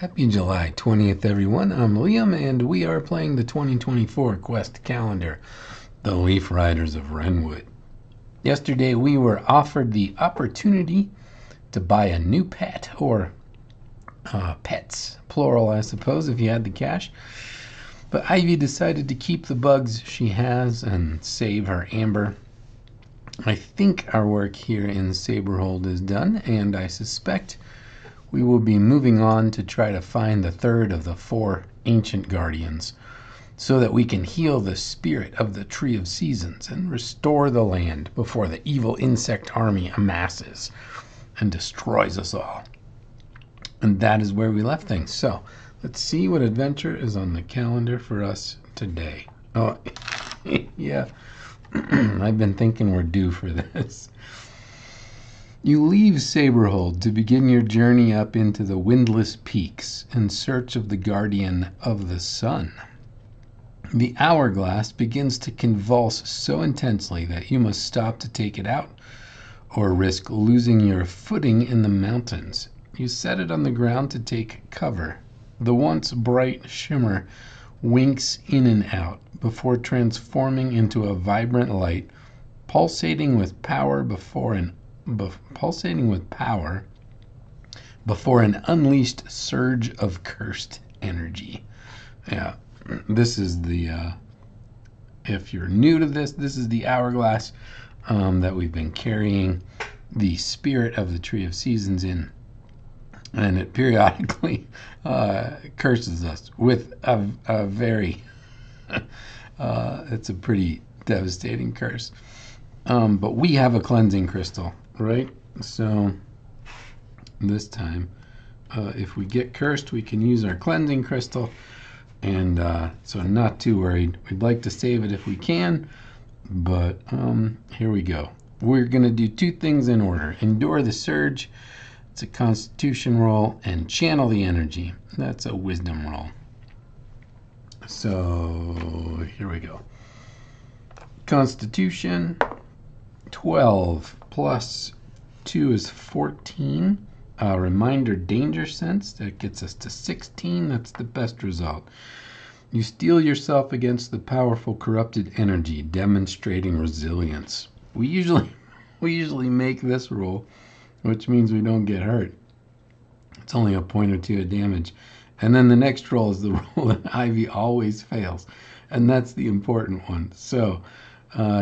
Happy July 20th, everyone. I'm Liam, and we are playing the 2024 Quest Calendar, The Leaf Riders of Wrenwood. Yesterday, we were offered the opportunity to buy a new pet, or pets, plural, I suppose, if you had the cash. But Ivy decided to keep the bugs she has and save her amber. I think our work here in Saberhold is done, and I suspect we will be moving on to try to find the third of the four ancient guardians so that we can heal the spirit of the Tree of Seasons and restore the land before the evil insect army amasses and destroys us all. And that is where we left things. So let's see what adventure is on the calendar for us today. Oh, yeah. I've been thinking we're due for this. You leave Saberhold to begin your journey up into the Windless Peaks in search of the Guardian of the Sun. The hourglass begins to convulse so intensely that you must stop to take it out or risk losing your footing in the mountains. You set it on the ground to take cover. The once bright shimmer winks in and out before transforming into a vibrant light, pulsating with power before an unleashed surge of cursed energy. Yeah, this is the, if you're new to this, this is the hourglass that we've been carrying the spirit of the Tree of Seasons in. And it periodically curses us with a very, it's a pretty devastating curse. But we have a cleansing crystal. Right, so this time, if we get cursed, we can use our cleansing crystal, and so I'm not too worried. We'd like to save it if we can, but here we go. We're going to do two things in order. Endure the surge, it's a constitution roll, and channel the energy, that's a wisdom roll. So here we go. Constitution, 12. Plus 2 is 14. Reminder danger sense, that gets us to 16. That's the best result. You steel yourself against the powerful corrupted energy, demonstrating resilience. We usually make this roll, which means we don't get hurt. It's only a point or two of damage. And then the next roll is the roll that Ivy always fails. And that's the important one. So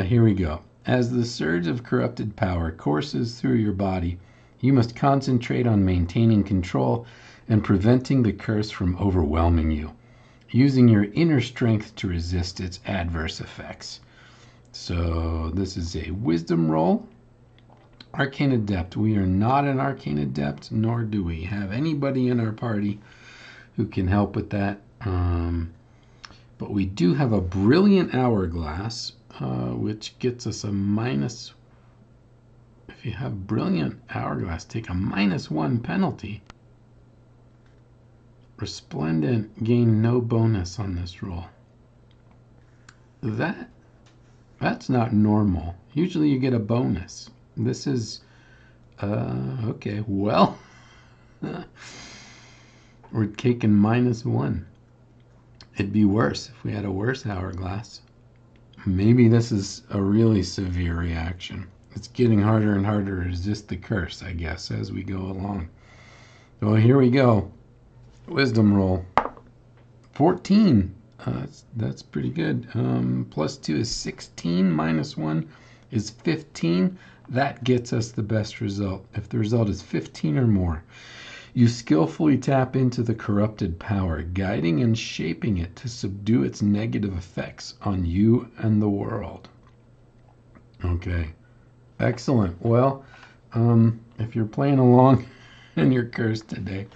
here we go. As the surge of corrupted power courses through your body, you must concentrate on maintaining control and preventing the curse from overwhelming you, using your inner strength to resist its adverse effects. So this is a wisdom roll. Arcane Adept. We are not an Arcane Adept, nor do we have anybody in our party who can help with that. But we do have a brilliant hourglass, which gets us a minus. If you have brilliant hourglass, take a -1 penalty. Resplendent, gain no bonus on this roll. That's not normal. Usually you get a bonus. This is okay, well, we're taking -1. It'd be worse if we had a worse hourglass. Maybe this is a really severe reaction. It's getting harder and harder to resist the curse, I guess, as we go along. So here we go. Wisdom roll. 14. That's pretty good. Plus 2 is 16. Minus 1 is 15. That gets us the best result. If the result is 15 or more, you skillfully tap into the corrupted power, guiding and shaping it to subdue its negative effects on you and the world. Okay, excellent. Well, if you're playing along and you're cursed today,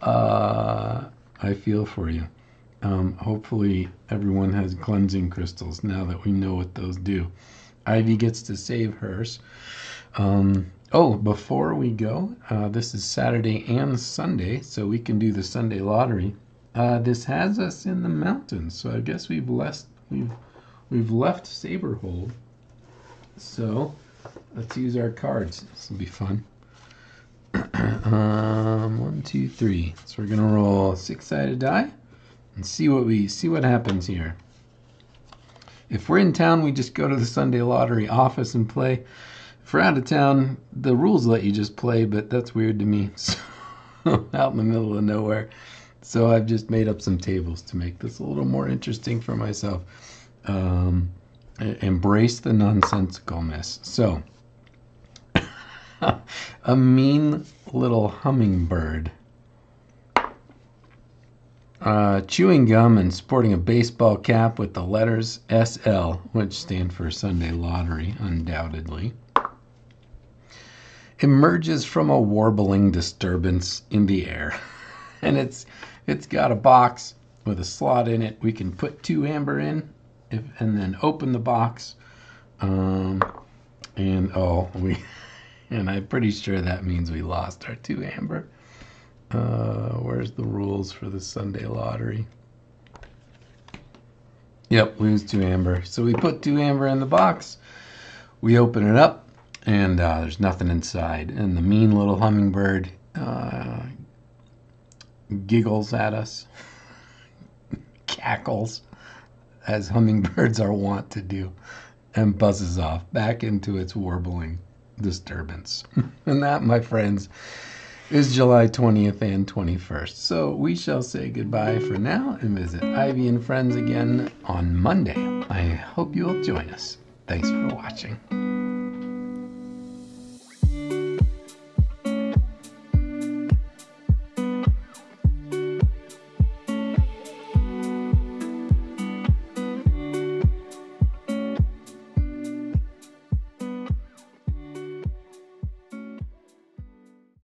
I feel for you. Hopefully everyone has cleansing crystals now that we know what those do. Ivy gets to save hers. Oh, before we go, this is Saturday and Sunday, so we can do the Sunday Lottery. This has us in the mountains, so I guess we've left Saberhold. So let's use our cards. This will be fun. One, two, three. So we're gonna roll a six-sided die and see what happens here. If we're in town, we just go to the Sunday Lottery office and play. If we're out of town, the rules let you just play, but that's weird to me. So I'm out in the middle of nowhere. So I've just made up some tables to make this a little more interesting for myself. Embrace the nonsensicalness. So a mean little hummingbird, chewing gum and sporting a baseball cap with the letters SL, which stand for Sunday Lottery, undoubtedly, emerges from a warbling disturbance in the air. And it's got a box with a slot in it. We can put two amber in and then open the box. And I'm pretty sure that means we lost our two amber. Where's the rules for the Sunday Lottery? Yep, lose two amber. So we put two amber in the box. We open it up, and there's nothing inside. And the mean little hummingbird giggles at us, cackles, as hummingbirds are wont to do, and buzzes off back into its warbling disturbance. And that, my friends, is July 20th and 21st. So we shall say goodbye for now and visit Ivy and friends again on Monday. I hope you'll join us. Thanks for watching.